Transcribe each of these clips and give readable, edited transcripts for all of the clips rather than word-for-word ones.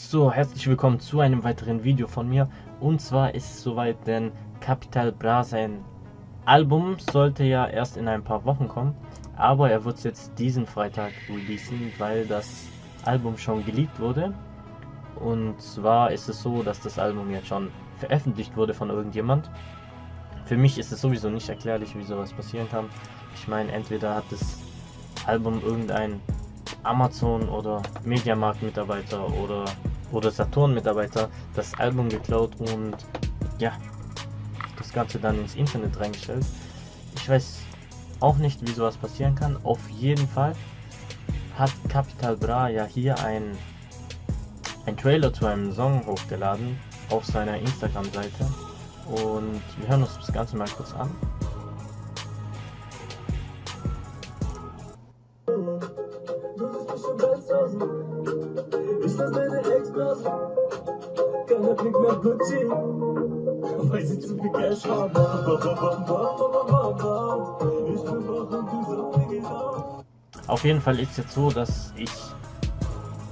So, herzlich willkommen zu einem weiteren Video von mir. Und zwar ist es soweit, denn Capital Bra, sein Album, sollte ja erst in ein paar Wochen kommen. Aber er wird es jetzt diesen Freitag releasen, weil das Album schon geleakt wurde. Und zwar ist es so, dass das Album jetzt schon veröffentlicht wurde von irgendjemand. Für mich ist es sowieso nicht erklärlich, wie sowas passieren kann. Ich meine, entweder hat das Album irgendein Amazon- oder Mediamarkt-Mitarbeiter oder Saturn-Mitarbeiter das Album geklaut und ja, das Ganze dann ins Internet reingestellt. Ich weiß auch nicht, wie sowas passieren kann. Auf jeden Fall hat Capital Bra ja hier ein Trailer zu einem Song hochgeladen auf seiner Instagram-Seite und wir hören uns das Ganze mal kurz an. Auf jeden Fall ist es jetzt so, dass ich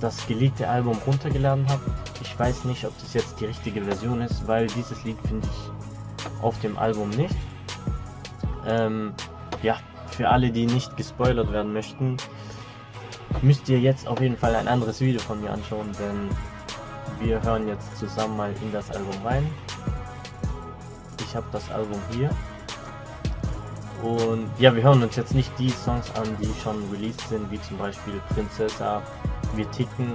das geleakte Album runtergeladen habe. Ich weiß nicht, ob das jetzt die richtige Version ist, weil dieses Lied finde ich auf dem Album nicht. Ja, für alle, die nicht gespoilert werden möchten, müsst ihr jetzt auf jeden Fall ein anderes Video von mir anschauen, denn wir hören jetzt zusammen mal in das Album rein. Ich habe das Album hier. Und ja, wir hören uns jetzt nicht die Songs an, die schon released sind, wie zum Beispiel Prinzessa, Wir Ticken,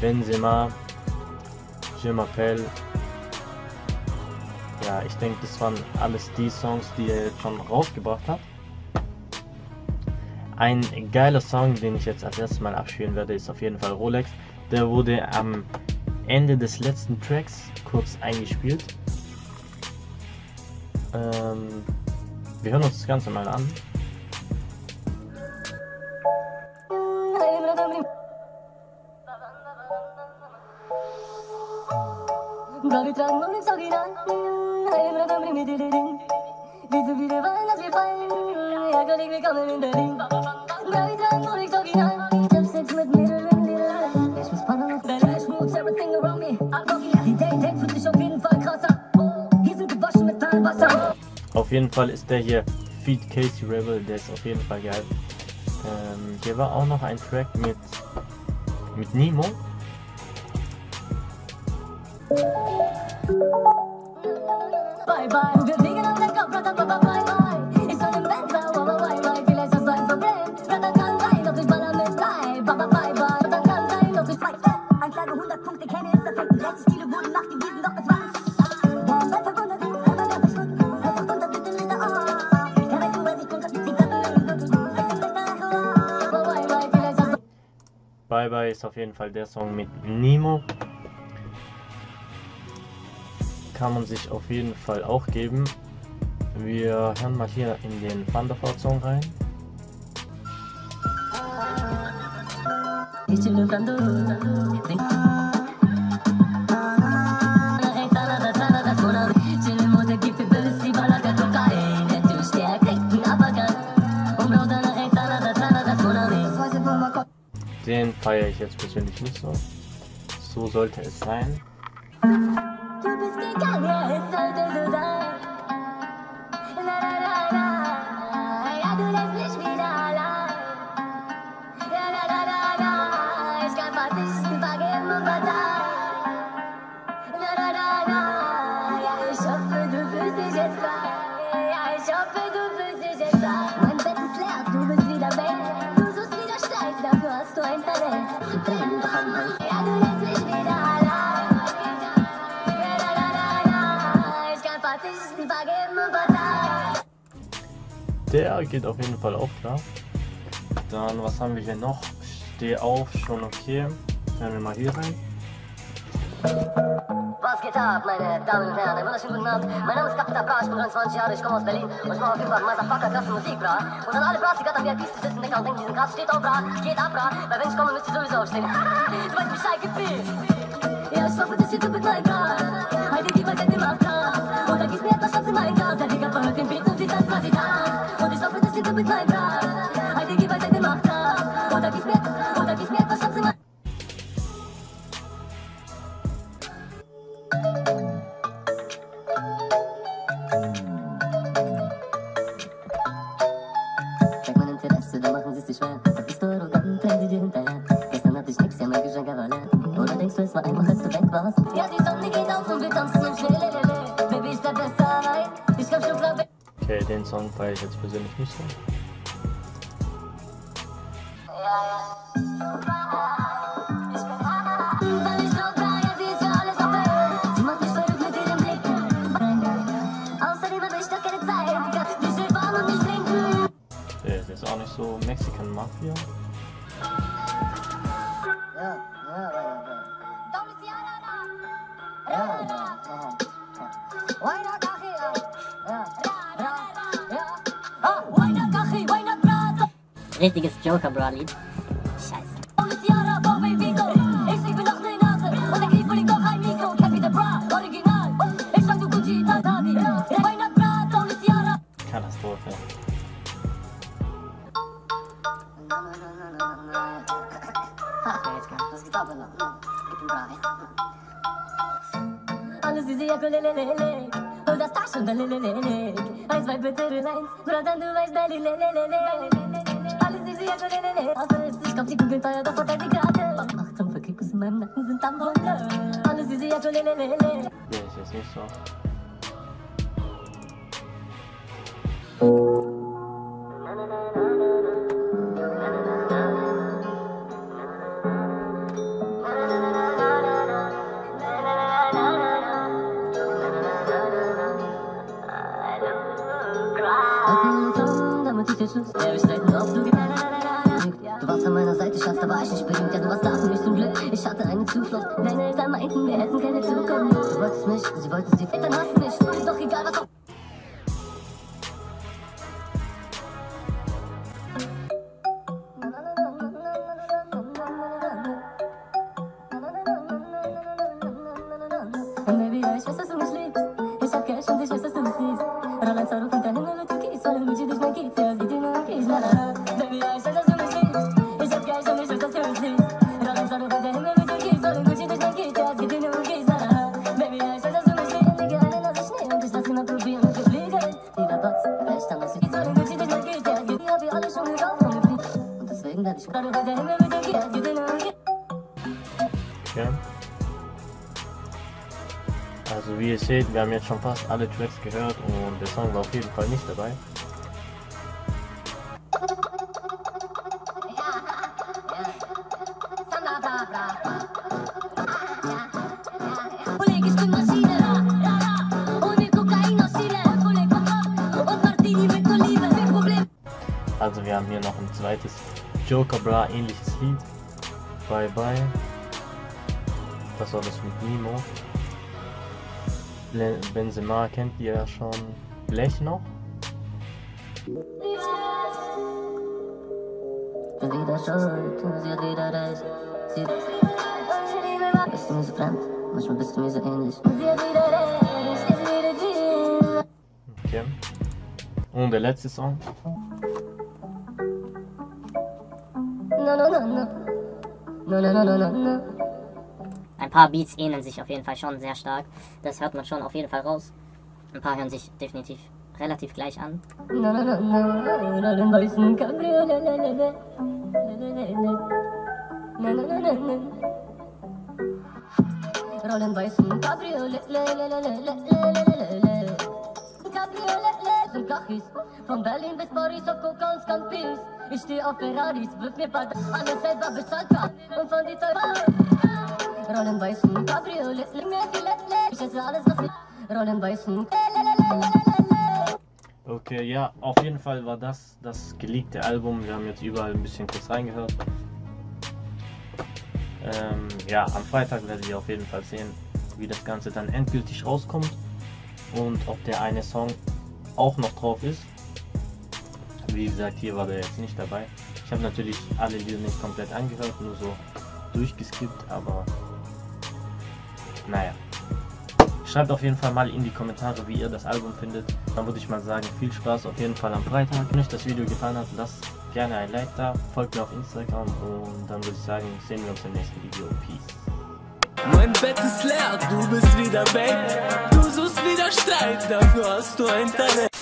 Benzema, Schirmafell. Ja, ich denke, das waren alles die Songs, die er jetzt schon rausgebracht hat. Ein geiler Song, den ich jetzt als erstes mal abspielen werde, ist auf jeden Fall Rolex. Der wurde am Ende des letzten Tracks kurz eingespielt. Wir hören uns das Ganze mal an. Auf jeden Fall ist der hier Feed Casey Rebel, der ist auf jeden Fall geil. Hier war auch noch ein Track mit Nimo. Bye Bye, wir liegen am Deck, Bye Bye. Ich soll im Bett bleiben, Bye Bye. Vielleicht hast du ein Problem, dann kann sein, dass ich baller mit Bye Bye Bye. Dann kann sein, dass ich frei. Anklage 100 Punkte, keine ist perfekt. 30 Kilo wurden nachgewiesen, doch es war. Bye Bye ist auf jeden Fall der Song mit Nimo. Kann man sich auf jeden Fall auch geben. Wir hören mal hier in den Fandervor Song rein. Den feiere ich jetzt persönlich nicht so. So sollte es sein. Der geht auf jeden Fall auch klar. Dann, was haben wir hier noch? Steh auf, schon okay. Hören wir mal hier rein. Was geht ab, meine Damen und Herren? Einen wunderschönen guten Abend. Mein Name ist Capital Bra, ich bin 23 Jahre, ich komme aus Berlin und ich mache auf jeden Fall Motherfucker krasse Musik, Bra. Und an alle Bras, die gerade am VIPs sitzen, denken und denken, diesen Krass steht auf, Bra, geht ab, Bra. Weil wenn ich komme, müsst ihr sowieso aufstehen. Du weißt Bescheid, gib viel. Ja, ich hoffe, dass ihr zu begleiten, Bra. Heute die Welt im Abtag. Und da gibt's mir etwas, was in meinen Glas. Der Digga verhört den Beat und sieht das quasi da. Und ich hoffe, dass ihr zu begleiten, Bra. Heute die Welt im Abtag. Und da gibt's mir etwas, was in meinen Glas. Stress war einfach, dass du weg warst. Ja, die Sonne geht auf und wir tanzen im Schnell. Baby, ich bleib besser allein. Ich glaub schon klar. Okay, den Song feiere ich jetzt persönlich nicht so. Auch nicht so Mexican Mafia. Richtiges Joker Bra Lied. Scheiße. Katastrophe. Alles diese Jakulelelele und das Taschen dann lelelele. Eins, zwei, bitte, eins, dann du weißt, lelelele. Alles diese Jakulelele. Außer ich glaub, die Kugeln teuer, doch verteilt die Karte. Macht dumme Kikus in meinem Nacken sind am Wunder. Alles diese Jakulelele. Nee, ich jetzt nicht so. Du warst an meiner Seite, Schatz, da war ich nicht bedingt. Ja, du warst da für mich zum Glück. Ich hatte eine Zuflucht. Deine Eltern meinten, wir hätten keine Zukunft. Du wolltest mich, sie wollten sie. Dann hast du mich. Ist doch egal, was auch. Baby, ja, ich weiß, dass du mich liebst. Ich hab Cash und ich weiß, dass du mich siehst. Rolex, Rolex, hinter hin, nur du kies. Weil ich dich mein Kiez, ja, sie dir nur kies. Baby, ja, ich weiß, dass du mich liebst. Ich hab Cash und ich weiß, dass du mich siehst. Rolex, Rolex, hinter hin, nur du kies. Weil ich dich mein Kiez, ja, sie dir nur kies. Baby, ja, ich weiß, dass du mich liebst. Liege alle Nase Schnee und ich lass immer probieren. Und du fliegst. Lieber Gott, recht an das Kiez. Weil ich dich mein Kiez, ja, sie dir hab ich alle schon gekauft und gefliegt. Und deswegen werd ich gerade hinter hin, nur du kies, ja, sie dir nur kies. Ja. Also wie ihr seht, wir haben jetzt schon fast alle Tracks gehört und der Song war auf jeden Fall nicht dabei. Also wir haben hier noch ein zweites Joker Bra ähnliches Lied. Bye Bye. Das war das mit Nimo. Benzema kennt ihr ja schon. Blech noch. Wieder schuld, sie hat wieder recht. Bist du mir so fremd? Manchmal bist du mir so ähnlich. Sie hat wieder recht, ist wieder die. Okay. Und der letzte Song. No, no, no, no. No, no, no, no, no, no. Ein paar Beats ähneln sich auf jeden Fall schon sehr stark. Das hört man schon auf jeden Fall raus. Ein paar hören sich definitiv relativ gleich an. Von Berlin bis Paris auf Kokons kann Peace. Ich stehe auf Ferraris, wirf mir Pader. Alles selber bezahlt und von die Teufel. Rollen weißen Cabriolet, ich esse alles, was ich. Rollen weißen. Okay, ja, auf jeden Fall war das geleakte Album. Wir haben jetzt überall ein bisschen kurz reingehört. Ja, am Freitag werdet ihr auf jeden Fall sehen, wie das Ganze dann endgültig rauskommt und ob der eine Song auch noch drauf ist. Wie gesagt, hier war der jetzt nicht dabei. Ich habe natürlich alle Lieder nicht komplett angehört, nur so durchgeskippt, aber naja, schreibt auf jeden Fall mal in die Kommentare, wie ihr das Album findet. Dann würde ich mal sagen, viel Spaß auf jeden Fall am Freitag. Wenn euch das Video gefallen hat, lasst gerne ein Like da, folgt mir auf Instagram und dann würde ich sagen, sehen wir uns im nächsten Video. Peace. Mein Bett ist leer, du bist wieder weg. Du suchst wieder Streit, dafür hast du ein Talent.